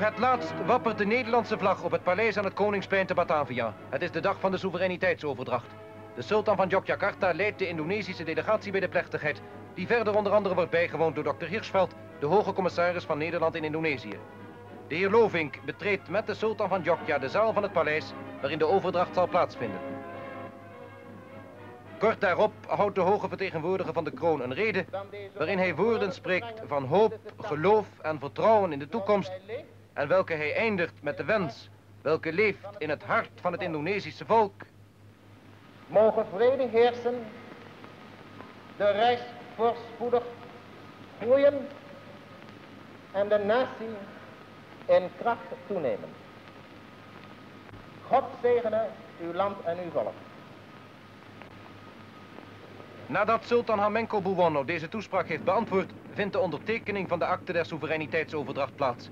Voor het laatst wappert de Nederlandse vlag op het paleis aan het Koningsplein te Batavia. Het is de dag van de soevereiniteitsoverdracht. De sultan van Yogyakarta leidt de Indonesische delegatie bij de plechtigheid, die verder onder andere wordt bijgewoond door Dr. Hirschfeld, de hoge commissaris van Nederland in Indonesië. De heer Lovink betreedt met de sultan van Jogja de zaal van het paleis, waarin de overdracht zal plaatsvinden. Kort daarop houdt de hoge vertegenwoordiger van de kroon een rede, waarin hij woorden spreekt van hoop, geloof en vertrouwen in de toekomst, en welke hij eindigt met de wens, welke leeft in het hart van het Indonesische volk. Mogen vrede heersen, de reis voorspoedig groeien en de natie in kracht toenemen. God zegene uw land en uw volk. Nadat sultan Hamengkubuwono deze toespraak heeft beantwoord, vindt de ondertekening van de akte der soevereiniteitsoverdracht plaats.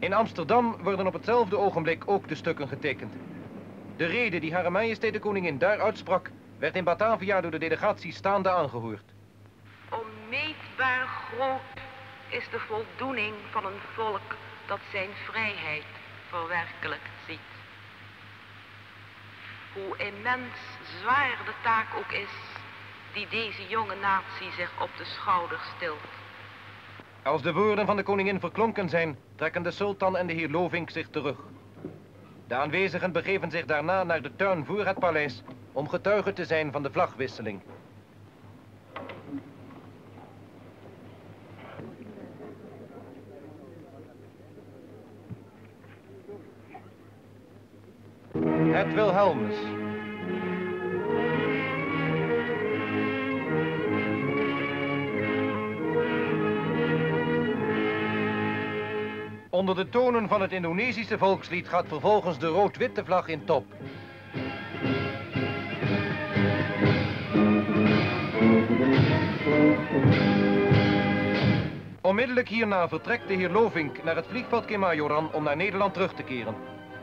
In Amsterdam worden op hetzelfde ogenblik ook de stukken getekend. De rede die Hare Majesteit de Koningin daar uitsprak, werd in Batavia door de delegatie staande aangehoord. Onmeetbaar groot is de voldoening van een volk dat zijn vrijheid verwerkelijk ziet. Hoe immens zwaar de taak ook is die deze jonge natie zich op de schouder stilt. Als de woorden van de koningin verklonken zijn, trekken de sultan en de heer Lovink zich terug. De aanwezigen begeven zich daarna naar de tuin voor het paleis om getuige te zijn van de vlagwisseling. Het Wilhelmus. Onder de tonen van het Indonesische volkslied gaat vervolgens de rood-witte vlag in top. Onmiddellijk hierna vertrekt de heer Lovink naar het vliegveld Kemayoran om naar Nederland terug te keren.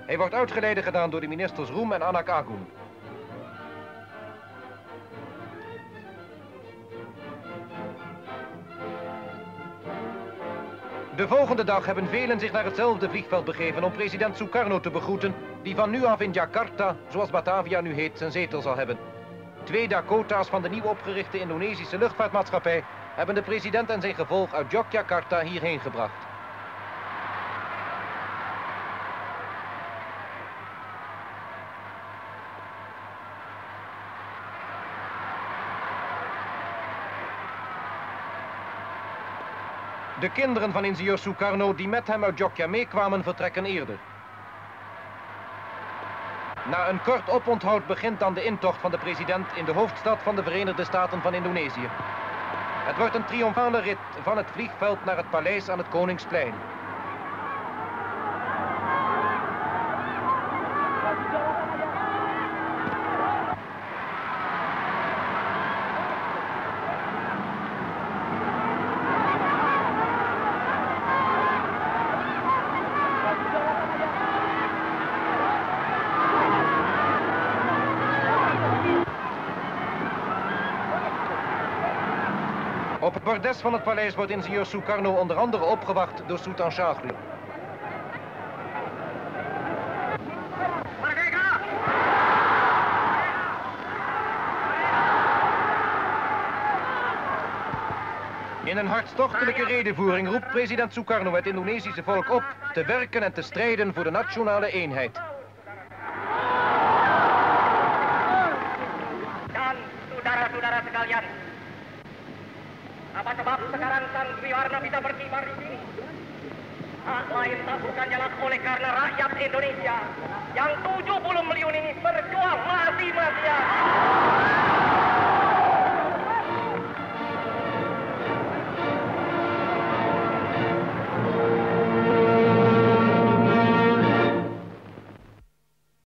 Hij wordt uitgeleide gedaan door de ministers Roem en Anak Agung. De volgende dag hebben velen zich naar hetzelfde vliegveld begeven om president Sukarno te begroeten, die van nu af in Jakarta, zoals Batavia nu heet, zijn zetel zal hebben. 2 Dakota's van de nieuw opgerichte Indonesische luchtvaartmaatschappij hebben de president en zijn gevolg uit Yogyakarta hierheen gebracht. De kinderen van ingenieur Sukarno die met hem uit Jogja meekwamen vertrekken eerder. Na een kort oponthoud begint dan de intocht van de president in de hoofdstad van de Verenigde Staten van Indonesië. Het wordt een triomfale rit van het vliegveld naar het paleis aan het Koningsplein. Op het bordes van het paleis wordt ingenieur Sukarno onder andere opgewacht door Sutan Sjahrir. In een hartstochtelijke redevoering roept president Sukarno het Indonesische volk op te werken en te strijden voor de nationale eenheid. Dan, saudara-saudara sekalian. Apa sebab sekarang Sang Dwiwarna bisa berkibar di sini? Hak lain tak bukan jalan oleh karena rakyat Indonesia yang 70 miliar ini berjuang mati-matian.